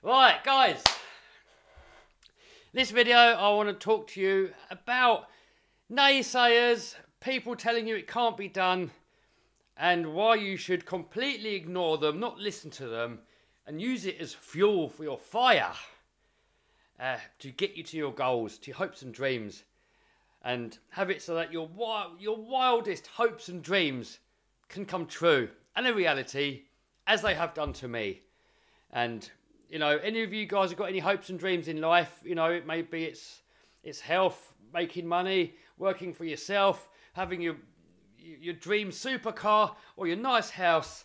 Right, guys, this video I want to talk to you about naysayers, people telling you it can't be done, and why you should completely ignore them, not listen to them, and use it as fuel for your fire to get you to your goals, to your hopes and dreams, and have it so that your wildest hopes and dreams can come true, and in reality, as they have done to me. And, you know, any of you guys have got any hopes and dreams in life, you know, maybe it's health, making money, working for yourself, having your dream supercar or your nice house.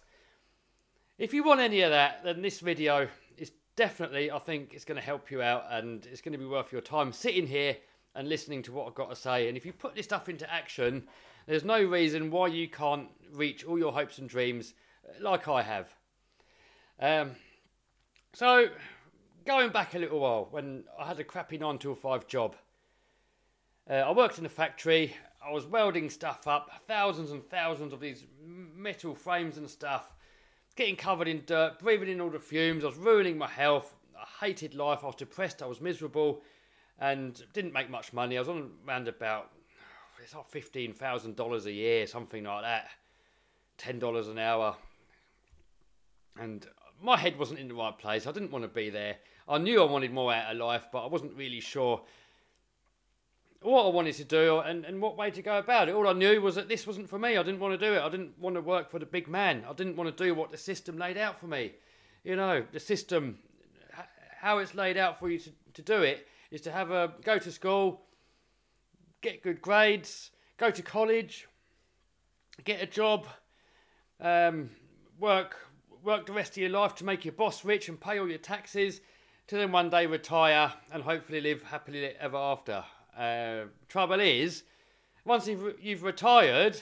If you want any of that, then this video is definitely, I think, it's going to help you out, and it's going to be worth your time sitting here and listening to what I've got to say. And if you put this stuff into action, there's no reason why you can't reach all your hopes and dreams like I have. So, going back a little while, when I had a crappy 9-to-5 job, I worked in a factory. I was welding stuff up, thousands and thousands of these metal frames and stuff, getting covered in dirt, breathing in all the fumes. I was ruining my health. I hated life. I was depressed. I was miserable and didn't make much money. I was on around about, it's like $15,000 a year, something like that, $10 an hour. And my head wasn't in the right place. I didn't want to be there. I knew I wanted more out of life, but I wasn't really sure what I wanted to do and what way to go about it. All I knew was that this wasn't for me. I didn't want to do it. I didn't want to work for the big man. I didn't want to do what the system laid out for me. You know, the system, how it's laid out for you to do it is to have a go to school, get good grades, go to college, get a job, work the rest of your life to make your boss rich and pay all your taxes, to then one day retire and hopefully live happily ever after. Trouble is, once you've retired,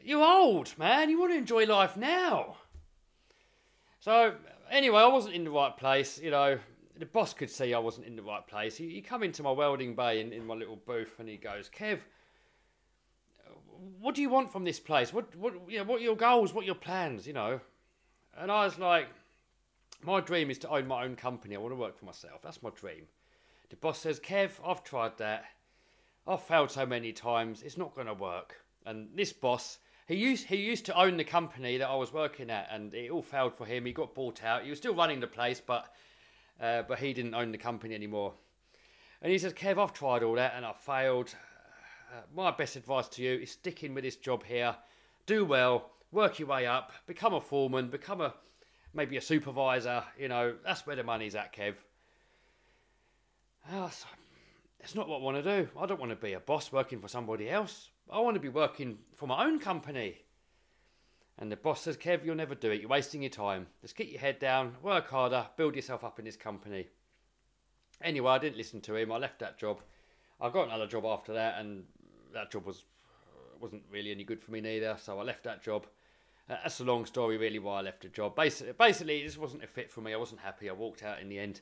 you're old, man. You want to enjoy life now. So anyway, I wasn't in the right place. You know, the boss could see I wasn't in the right place. He come into my welding bay in my little booth, and he goes, "Kev, what do you want from this place? What are your goals? What are your plans? You know." And I was like, my dream is to own my own company. I want to work for myself. That's my dream. The boss says, "Kev, I've tried that. I've failed so many times. It's not going to work." And this boss, he used to own the company that I was working at, and it all failed for him. He got bought out. He was still running the place, but he didn't own the company anymore. And he says, "Kev, I've tried all that and I failed. My best advice to you is sticking with this job here. Do well. Work your way up, become a foreman, become maybe a supervisor, you know, that's where the money's at, Kev." That's not what I want to do. I don't want to be a boss working for somebody else. I want to be working for my own company. And the boss says, "Kev, you'll never do it. You're wasting your time. Just get your head down, work harder, build yourself up in this company." Anyway, I didn't listen to him. I left that job. I got another job after that, and that job wasn't really any good for me neither, so I left that job. That's a long story, really, why I left the job. Basically, this wasn't a fit for me. I wasn't happy. I walked out in the end.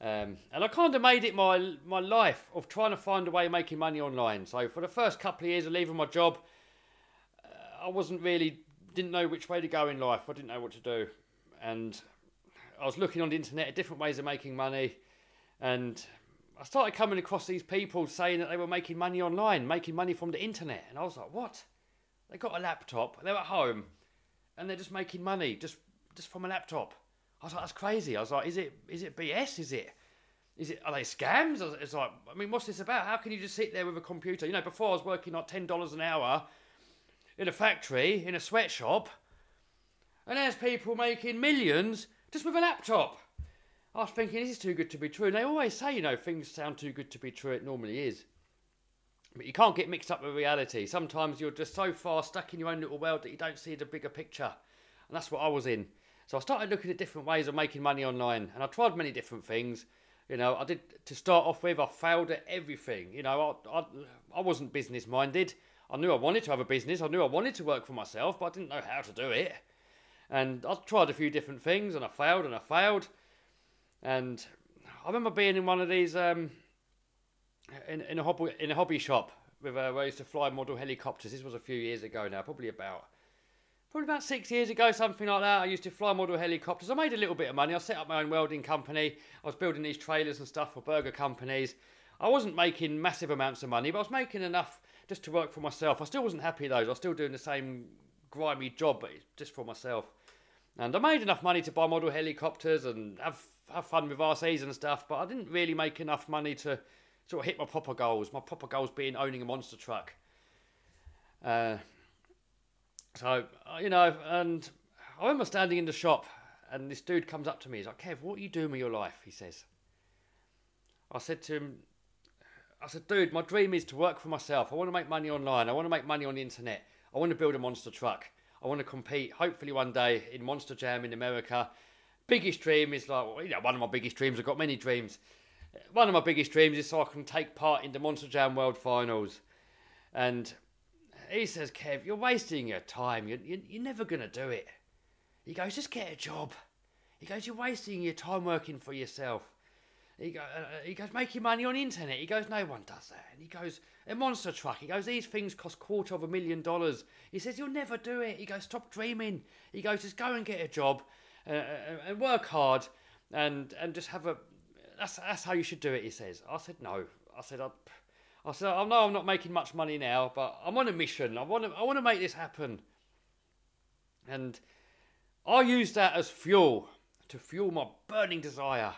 And I kind of made it my life of trying to find a way of making money online. So for the first couple of years of leaving my job, I didn't know which way to go in life. I didn't know what to do. And I was looking on the internet at different ways of making money. And I started coming across these people saying that they were making money online, making money from the internet. And I was like, what? They got a laptop, they're at home, and they're just making money just from a laptop. I was like, that's crazy. I was like, is it BS? Are they scams? It's like, I mean, what's this about? How can you just sit there with a computer? You know, before I was working like $10 an hour in a factory, in a sweatshop, and there's people making millions just with a laptop. I was thinking, this is too good to be true. And they always say, you know, things sound too good to be true. It normally is. But you can't get mixed up with reality. Sometimes you're just so far stuck in your own little world that you don't see the bigger picture. And that's what I was in. So I started looking at different ways of making money online. And I tried many different things. You know, I did, to start off with, I failed at everything. You know, I wasn't business minded. I knew I wanted to have a business. I knew I wanted to work for myself, but I didn't know how to do it. And I tried a few different things and I failed and I failed. And I remember being in one of these, in a hobby shop where I used to fly model helicopters. This was a few years ago now, probably about Probably about 6 years ago, something like that, I used to fly model helicopters. I made a little bit of money. I set up my own welding company. I was building these trailers and stuff for burger companies. I wasn't making massive amounts of money, but I was making enough just to work for myself. I still wasn't happy though. I was still doing the same grimy job, but just for myself. And I made enough money to buy model helicopters and have fun with RCs and stuff, but I didn't really make enough money to sort of hit my proper goals. My proper goals being owning a monster truck. So, you know, and I remember standing in the shop and this dude comes up to me. He's like, "Kev, what are you doing with your life?" he says. I said to him, I said, "Dude, my dream is to work for myself. I want to make money online. I want to make money on the internet. I want to build a monster truck. I want to compete, hopefully one day, in Monster Jam in America." Biggest dream is like, well, you know, one of my biggest dreams, I've got many dreams. One of my biggest dreams is so I can take part in the Monster Jam World Finals. And he says, "Kev, you're wasting your time. You're never going to do it." He goes, "Just get a job." He goes, "You're wasting your time working for yourself." He goes, "Making money on the internet." He goes, "No one does that." And he goes, "A monster truck." He goes, "These things cost $250,000. He says, "You'll never do it." He goes, "Stop dreaming." He goes, "Just go and get a job and work hard and just have a... That's how you should do it," he says. I said, "No." I said, "I know I'm not making much money now, but I'm on a mission. I want to make this happen." And I used that as fuel to fuel my burning desire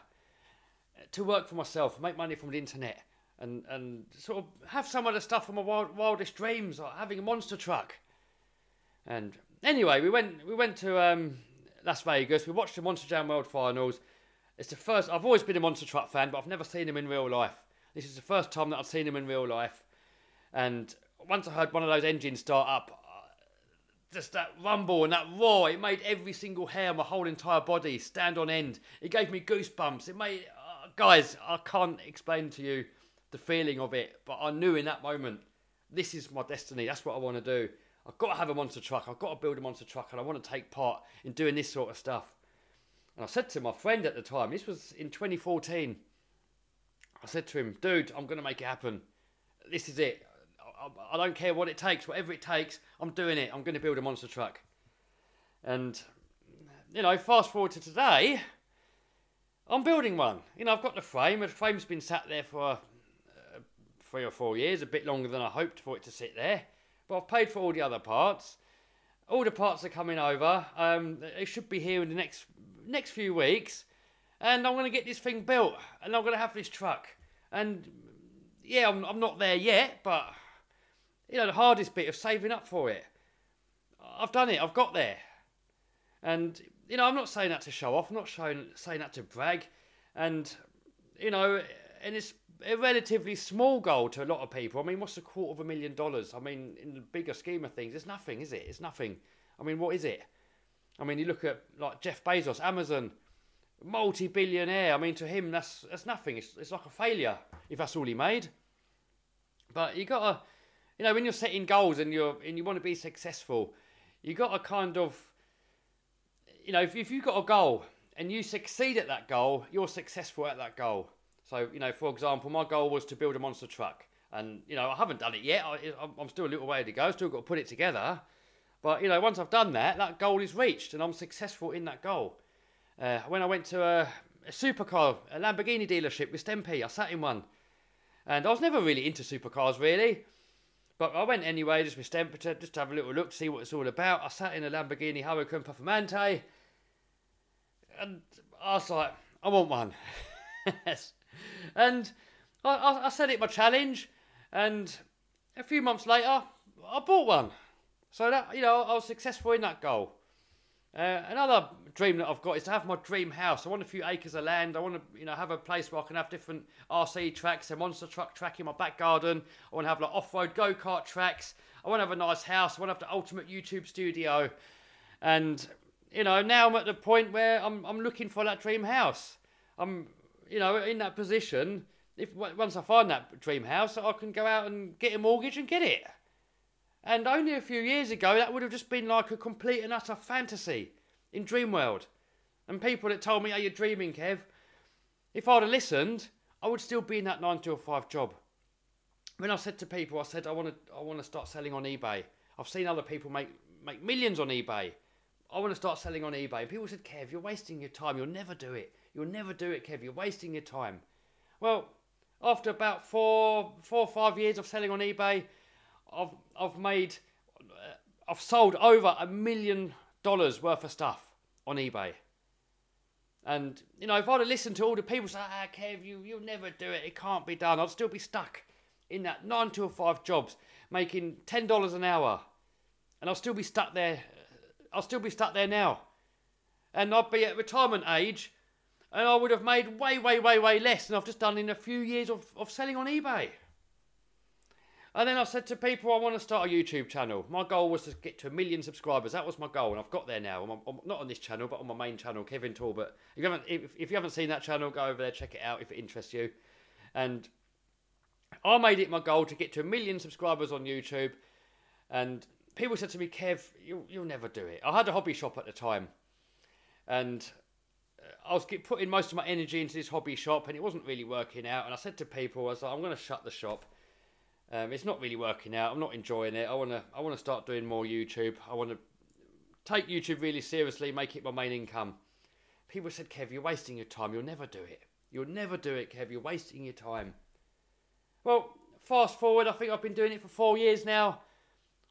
to work for myself, make money from the internet, and sort of have some of the stuff from my wildest dreams, like having a monster truck. And anyway, we went to Las Vegas. We watched the Monster Jam World Finals. It's the first... I've always been a monster truck fan, but I've never seen him in real life. This is the first time that I've seen him in real life. And once I heard one of those engines start up, just that rumble and that roar, it made every single hair on my whole entire body stand on end. It gave me goosebumps. It made... guys, I can't explain to you the feeling of it, but I knew in that moment, this is my destiny. That's what I want to do. I've got to have a monster truck. I've got to build a monster truck, and I want to take part in doing this sort of stuff. And I said to my friend at the time, this was in 2014, I said to him, "Dude, I'm going to make it happen. This is it. I don't care what it takes, whatever it takes, I'm doing it. I'm going to build a monster truck." And, you know, fast forward to today, I'm building one. You know, I've got the frame. The frame's been sat there for 3 or 4 years, a bit longer than I hoped for it to sit there. But I've paid for all the other parts. All the parts are coming over. It should be here in the next few weeks, and I'm going to get this thing built, and I'm going to have this truck. And yeah, I'm not there yet, but you know, the hardest bit of saving up for it, I've done it. I've got there. And you know, I'm not saying that to show off. I'm not saying that to brag. And you know, and it's a relatively small goal to a lot of people. I mean, what's $250,000? I mean, in the bigger scheme of things, it's nothing, is it? It's nothing. I mean, what is it? I mean, you look at like Jeff Bezos, Amazon, multi-billionaire. I mean, to him, that's nothing. It's like a failure if that's all he made. But you gotta, you know, when you're setting goals and you want to be successful, you gotta kind of, you know, if you've got a goal and you succeed at that goal, you're successful at that goal. So, you know, for example, my goal was to build a monster truck, and you know, I haven't done it yet. I'm still a little way to go. Still got to put it together. But, you know, once I've done that, that goal is reached and I'm successful in that goal. When I went to a supercar, a Lamborghini dealership with Stempie, I sat in one. And I was never really into supercars, really. But I went anyway, just with Stempie, just to have a little look, to see what it's all about. I sat in a Lamborghini Huracan Performante. And I was like, I want one. Yes. And I set it my challenge. And a few months later, I bought one. So that, you know, I was successful in that goal. Another dream that I've got is to have my dream house. I want a few acres of land. I want to, you know, have a place where I can have different RC tracks, a monster truck track in my back garden. I want to have like off-road go-kart tracks. I want to have a nice house. I want to have the ultimate YouTube studio. And, you know, now I'm at the point where I'm looking for that dream house. I'm, you know, in that position. If once I find that dream house, I can go out and get a mortgage and get it. And only a few years ago, that would have just been like a complete and utter fantasy in dream world. And people that told me, "Oh, you're dreaming, Kev." If I'd have listened, I would still be in that 9-to-5 job. When I said to people, I said, I want to start selling on eBay. I've seen other people make make millions on eBay. I want to start selling on eBay. And people said, Kev, you're wasting your time. You'll never do it. You'll never do it, Kev. You're wasting your time. Well, after about four or five years of selling on eBay, I've sold over $1 million worth of stuff on eBay. And, you know, if I'd have listened to all the people say, ah, Kev, you'll never do it. It can't be done. I'd still be stuck in that 9-to-5 jobs making $10 an hour. And I'll still be stuck there. I'll still be stuck there now. And I'd be at retirement age and I would have made way less than I've just done in a few years of selling on eBay. And then I said to people, I want to start a YouTube channel. My goal was to get to 1 million subscribers. That was my goal, and I've got there now. I'm not on this channel, but on my main channel, Kevin Talbot. If you haven't seen that channel, go over there, check it out if it interests you. And I made it my goal to get to 1 million subscribers on YouTube. And people said to me, Kev, you'll never do it. I had a hobby shop at the time, and I was putting most of my energy into this hobby shop, and it wasn't really working out. And I said to people, I was like, I'm going to shut the shop. It's not really working out. I'm not enjoying it. I want to start doing more YouTube. I want to take YouTube really seriously, make it my main income. People said, Kev, you're wasting your time. You'll never do it. You'll never do it, Kev. You're wasting your time. Well, fast forward, I think I've been doing it for 4 years now.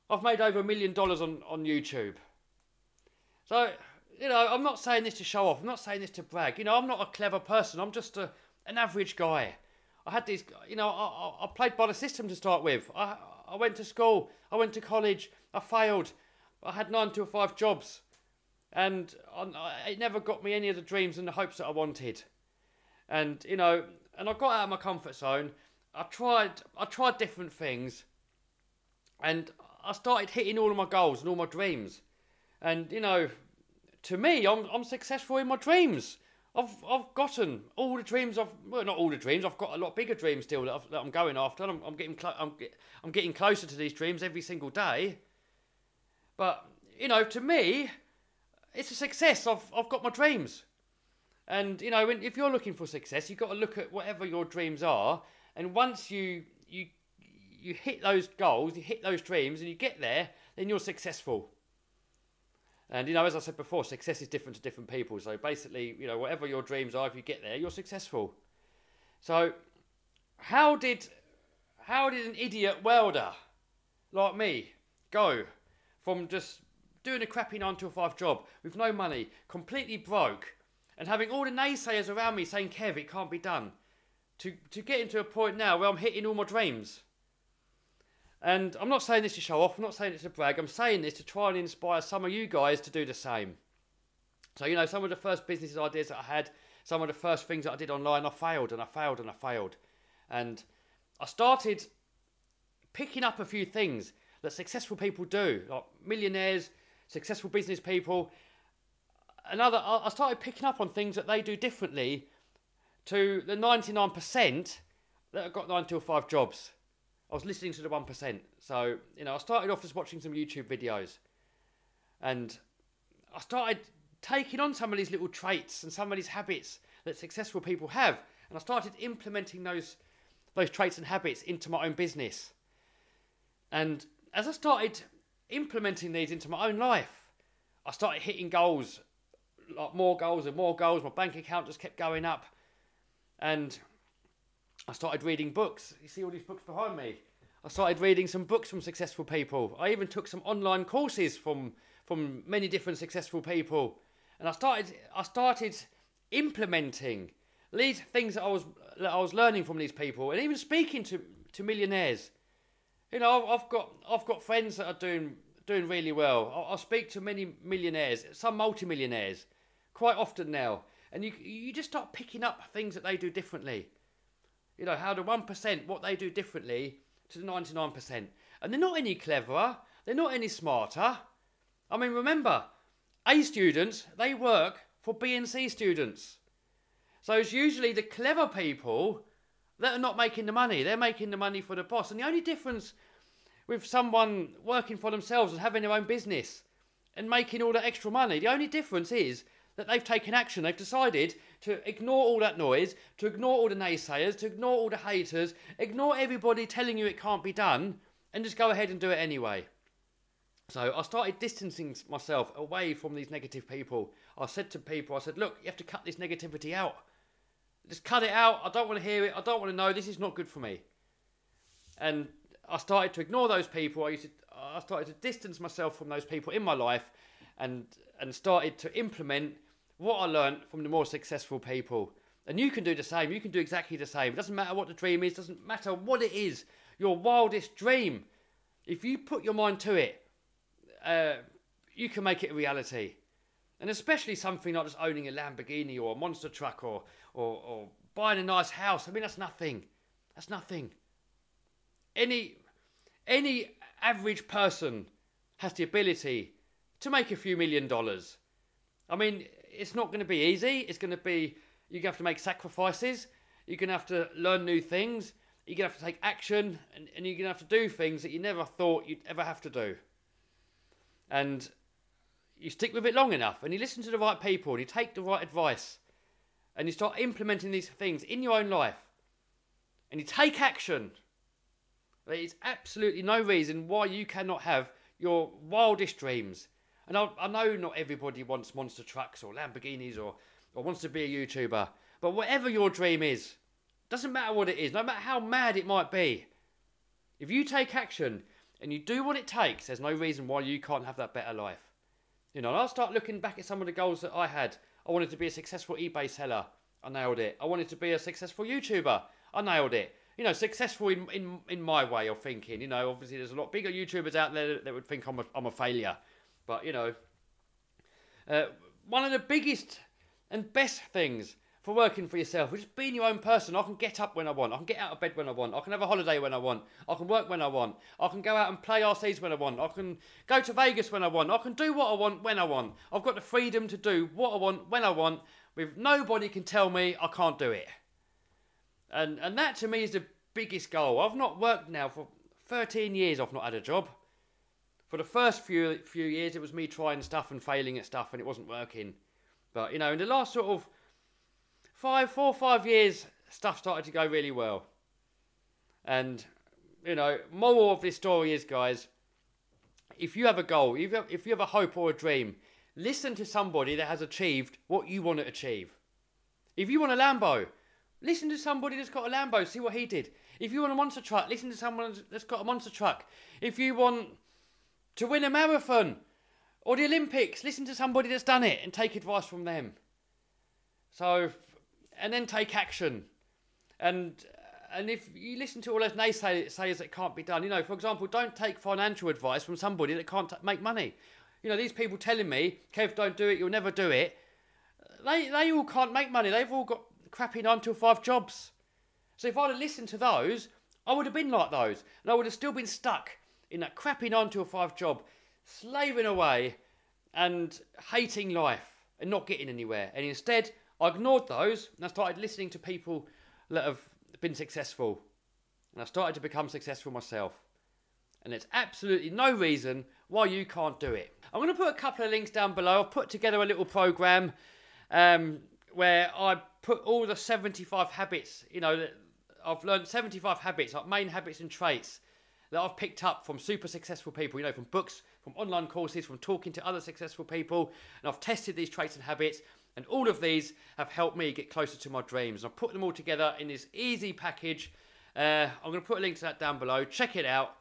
I've made over $1 million on YouTube. So, you know, I'm not saying this to show off. I'm not saying this to brag. You know, I'm not a clever person. I'm just an average guy. I had these, you know, I played by the system to start with. I went to school, I went to college, I failed. I had 9-to-5 jobs, and it never got me any of the dreams and the hopes that I wanted. And, you know, and I got out of my comfort zone. I tried different things, and I started hitting all of my goals and all my dreams. And, you know, to me, I'm successful in my dreams. I've gotten all the dreams. Well, not all the dreams. I've got a lot bigger dreams still that I'm going after. And I'm getting closer to these dreams every single day. But, you know, to me, it's a success. I've got my dreams. And, you know, if you're looking for success, you've got to look at whatever your dreams are. And once you hit those goals, you hit those dreams, and you get there, then you're successful. And, you know, as I said before, success is different to different people. So basically, you know, whatever your dreams are, if you get there, you're successful. So how did an idiot welder like me go from just doing a crappy 9-to-5 job with no money, completely broke, and having all the naysayers around me saying, Kev, it can't be done, to get into a point now where I'm hitting all my dreams? And I'm not saying this to show off, I'm not saying this to brag, I'm saying this to try and inspire some of you guys to do the same. So, you know, some of the first business ideas that I had, some of the first things that I did online, I failed and I failed and I failed. And I started picking up a few things that successful people do, like millionaires, successful business people. I started picking up on things that they do differently to the 99% that have got 9-to-5 jobs. I was listening to the 1%. So, you know, I started off just watching some YouTube videos, and I started taking on some of these little traits and some of these habits that successful people have. And I started implementing those traits and habits into my own business. And as I started implementing these into my own life, I started hitting goals, like more goals and more goals. My bank account just kept going up, and I started reading books. You see all these books behind me. I started reading some books from successful people. I even took some online courses from many different successful people. And I started implementing these things that I was learning from these people, and even speaking to millionaires. You know, I've got friends that are doing really well. I speak to many millionaires, some multimillionaires, quite often now. And you just start picking up things that they do differently. You know, how the 1%, what they do differently to the 99%. And they're not any cleverer. They're not any smarter. I mean, remember, A students, they work for B and C students. So it's usually the clever people that are not making the money. They're making the money for the boss. And the only difference with someone working for themselves and having their own business and making all that extra money, the only difference is that they've taken action. They've decided to ignore all that noise, to ignore all the naysayers, to ignore all the haters, ignore everybody telling you it can't be done, and just go ahead and do it anyway. So I started distancing myself away from these negative people. I said to people, I said, look, you have to cut this negativity out. Just cut it out. I don't want to hear it. I don't want to know. This is not good for me. And I started to ignore those people. I started to distance myself from those people in my life, and started to implement what I learned from the more successful people. And you can do the same. You can do exactly the same. It doesn't matter what the dream is. It doesn't matter what it is. Your wildest dream. If you put your mind to it, you can make it a reality. And especially something like just owning a Lamborghini or a monster truck or buying a nice house. I mean, that's nothing. That's nothing. Any average person has the ability to make a few $1,000,000. I mean, it's not going to be easy. It's going to be, you're going to have to make sacrifices. You're going to have to learn new things. You're going to have to take action. And you're going to have to do things that you never thought you'd ever have to do. And you stick with it long enough. And you listen to the right people. And you take the right advice. And you start implementing these things in your own life. And you take action. There is absolutely no reason why you cannot have your wildest dreams. And I know not everybody wants monster trucks or Lamborghinis or wants to be a YouTuber. But whatever your dream is, doesn't matter what it is, no matter how mad it might be, if you take action and you do what it takes, there's no reason why you can't have that better life. You know, and I'll start looking back at some of the goals that I had. I wanted to be a successful eBay seller. I nailed it. I wanted to be a successful YouTuber. I nailed it. You know, successful in my way of thinking. You know, obviously there's a lot bigger YouTubers out there that would think I'm a failure. But, you know, one of the biggest and best things for working for yourself is just being your own person. I can get up when I want. I can get out of bed when I want. I can have a holiday when I want. I can work when I want. I can go out and play RCs when I want. I can go to Vegas when I want. I can do what I want when I want. I've got the freedom to do what I want when I want. With nobody can tell me I can't do it. And that to me is the biggest goal. I've not worked now for 13 years. I've not had a job. For the first few years, it was me trying stuff and failing at stuff, and it wasn't working. But you know, in the last sort of 4 or 5 years, stuff started to go really well. And you know, moral of this story is, guys, if you have a goal, if you have a hope or a dream, listen to somebody that has achieved what you want to achieve. If you want a Lambo, listen to somebody that's got a Lambo, see what he did. If you want a monster truck, listen to someone that's got a monster truck. If you want to win a marathon or the Olympics, listen to somebody that's done it and take advice from them. So, and then take action. And if you listen to all those naysayers that can't be done, you know, for example, don't take financial advice from somebody that can't make money. You know, these people telling me, Kev, don't do it, you'll never do it. They all can't make money. They've all got crappy 9-to-5 jobs. So if I'd have listened to those, I would have been like those, and I would have still been stuck in that crappy 9-to-5 job, slaving away and hating life and not getting anywhere. And instead, I ignored those and I started listening to people that have been successful, and I started to become successful myself. And there's absolutely no reason why you can't do it. I'm going to put a couple of links down below. I've put together a little program where I put all the 75 habits, you know, I've learned 75 habits, like main habits and traits that I've picked up from super successful people, you know, from books, from online courses, from talking to other successful people. And I've tested these traits and habits, and all of these have helped me get closer to my dreams. And I've put them all together in this easy package. I'm going to put a link to that down below. Check it out.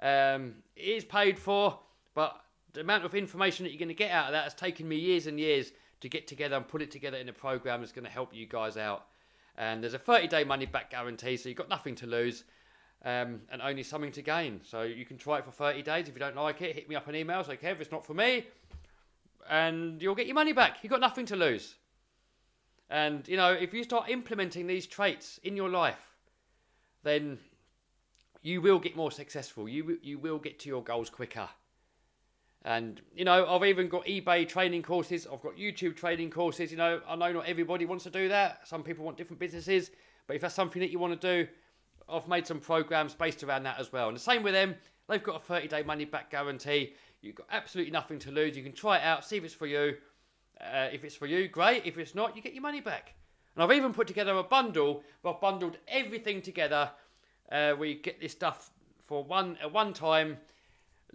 It is paid for, but the amount of information that you're going to get out of that has taken me years and years to get together and put it together in a program that's going to help you guys out. And there's a 30-day money-back guarantee, so you've got nothing to lose and only something to gain. So you can try it for 30 days. If you don't like it, hit me up an email. Say, Kev, it's not for me. And you'll get your money back. You've got nothing to lose. And, you know, if you start implementing these traits in your life, then you will get more successful. You will get to your goals quicker. And, you know, I've even got eBay training courses. I've got YouTube training courses. You know, I know not everybody wants to do that. Some people want different businesses. But if that's something that you want to do, I've made some programs based around that as well. And the same with them. They've got a 30-day money-back guarantee. You've got absolutely nothing to lose. You can try it out, see if it's for you. If it's for you, great. If it's not, you get your money back. And I've even put together a bundle where I've bundled everything together where you get this stuff for a one-time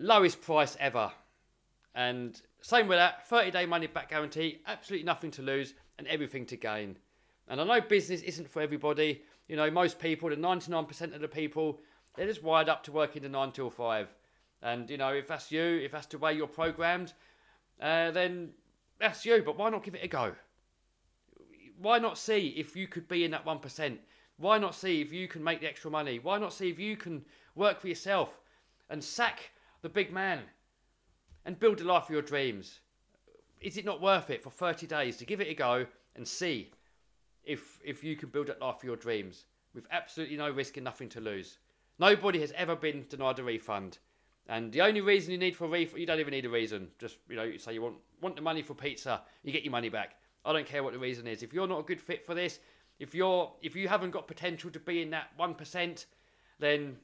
Lowest price ever. And same with that, 30-day money-back guarantee, absolutely nothing to lose and everything to gain. And I know business isn't for everybody. You know, most people, the 99% of the people, they're just wired up to working the 9 till 5. And, you know, if that's you, if that's the way you're programmed, then that's you. But why not give it a go? Why not see if you could be in that 1%? Why not see if you can make the extra money? Why not see if you can work for yourself and sack the big man and build the life of your dreams? Is it not worth it for 30 days to give it a go and see if you can build that life of your dreams with absolutely no risk and nothing to lose? Nobody has ever been denied a refund. And the only reason you need for a refund, you don't even need a reason. Just, you know, you say you want the money for pizza, you get your money back. I don't care what the reason is. If you're not a good fit for this, if you haven't got potential to be in that 1%, then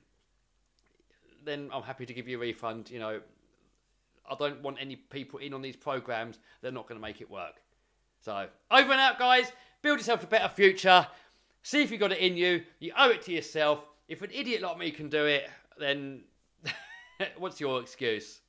I'm happy to give you a refund. You know, I don't want any people in on these programs. They're not going to make it work. So over and out, guys. Build yourself a better future. See if you got it in you. You owe it to yourself. If an idiot like me can do it, then what's your excuse?